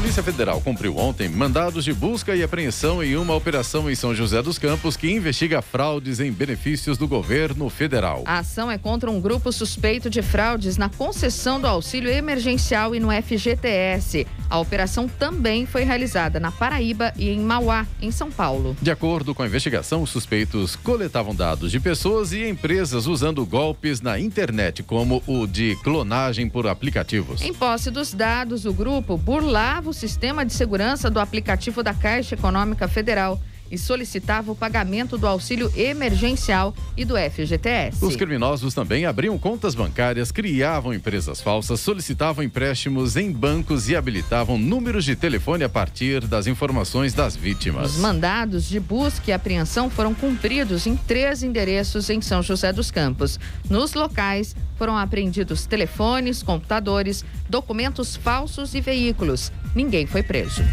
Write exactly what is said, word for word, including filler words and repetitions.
Polícia Federal cumpriu ontem mandados de busca e apreensão em uma operação em São José dos Campos que investiga fraudes em benefícios do governo federal. A ação é contra um grupo suspeito de fraudes na concessão do auxílio emergencial e no F G T S. A operação também foi realizada na Paraíba e em Mauá, em São Paulo. De acordo com a investigação, os suspeitos coletavam dados de pessoas e empresas usando golpes na internet, como o de clonagem por aplicativos. Em posse dos dados, o grupo burlava o sistema de segurança do aplicativo da Caixa Econômica Federal e solicitava o pagamento do auxílio emergencial e do F G T S. Os criminosos também abriam contas bancárias, criavam empresas falsas, solicitavam empréstimos em bancos e habilitavam números de telefone a partir das informações das vítimas. Os mandados de busca e apreensão foram cumpridos em três endereços em São José dos Campos. Nos locais, foram apreendidos telefones, computadores, documentos falsos e veículos. Ninguém foi preso.